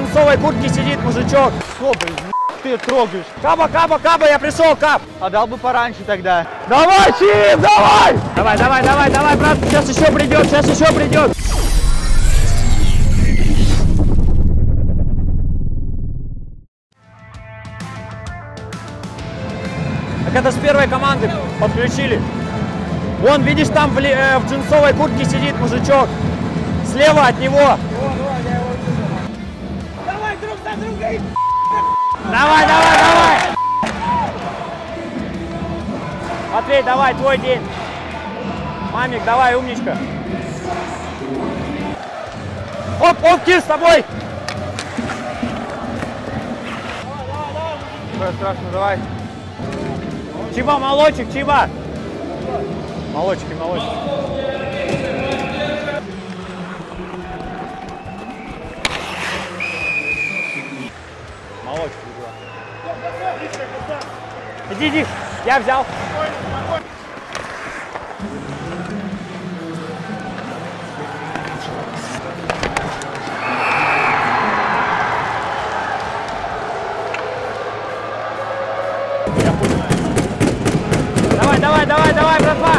джинсовой куртке сидит мужичок. Что, блин, ты трогаешь? Каба, каба, каба, я пришел, кап. А дал бы пораньше тогда. Давай, Чип, давай! Давай, давай, давай, давай, брат, сейчас еще придет, сейчас еще придет. Так это с первой команды подключили. Вон, видишь, там в джинсовой куртке сидит мужичок. Слева от него. Давай, друг за друга, и... Давай, давай, давай. Матвей, давай, твой день. Мамик, давай, умничка. Оп, оп, Кир, с тобой. Давай, страшно, давай. Чиба, молочек, Чиба. Молочки, молочки. Иди, иди, я взял. Давай, давай, давай, давай, братва.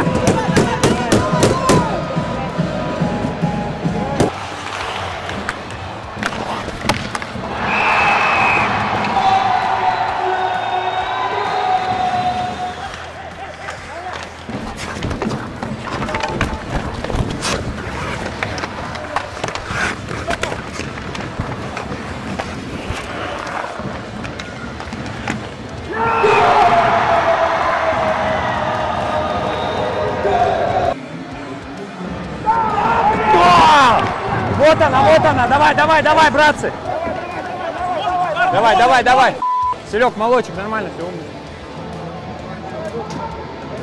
Вот она, давай, давай, давай, братцы! Давай, давай, давай! Серег, молочек, нормально, все умный.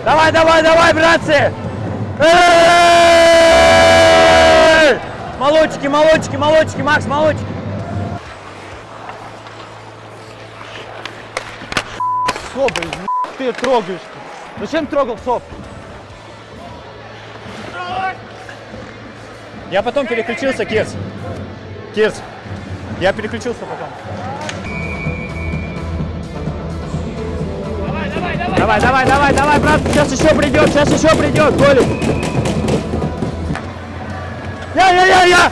Давай, давай, давай, братцы! Молочки, молочки, молочки, Макс, молочки! Что, блин, ты трогаешь? Зачем трогал Соп? Я потом переключился, Кирс. Кирс, я переключился потом. Давай, давай, давай. Давай, давай, давай, давай, брат. Сейчас еще придет, Толик. Я.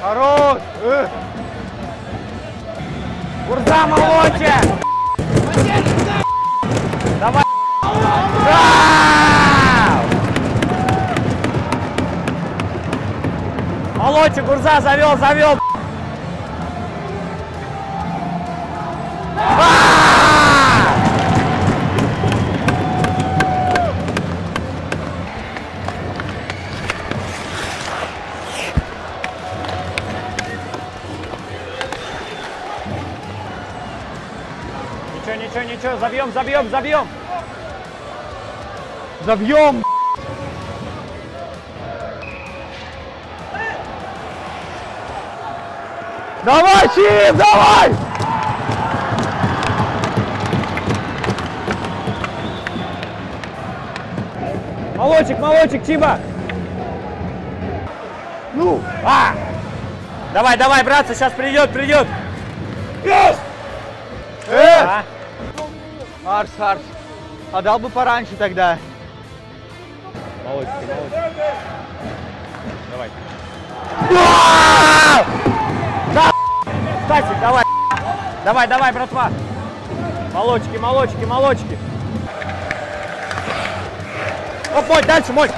Хорош. Курза, молодец. Давай! Молодчик, Гурза, завел, завел! Ничего, ничего, ничего, забьем, забьем, забьем! Забьем! Давай, Чип, давай! Молочек, молочек, Чиба! Ну! А! Давай, давай, братцы, сейчас придет, придет! Yes! Арс, арс. А дал бы пораньше тогда. Молодец, молодец. Давай. Стасик, давай. Давай, давай, братва. Молочки, молочки, молочки. Оп, мой, дальше, мой.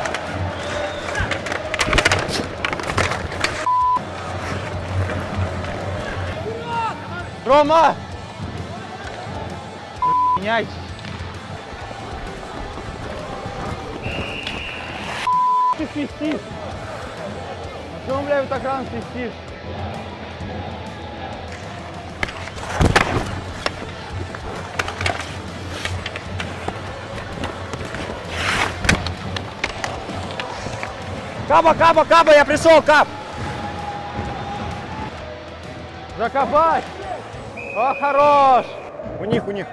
Рома! Меняй. Ты свистишь. А что, бля, вот так рано свистишь? Каба, каба, каба, я пришел, кап. Закопать. О, хорош. У них, у них.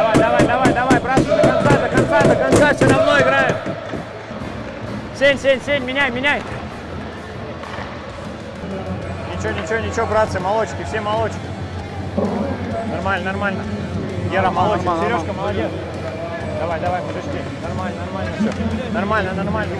Давай, давай, давай, давай, братцы, до конца, все давно играем. Сень, сень, сень, меняй, меняй. Ничего, ничего, ничего, братцы, молочки, все молочки. Нормально, нормально. Гера, молочек, Сережка, молодец. Давай, давай, подожди. Нормально, нормально, все. Нормально, нормально.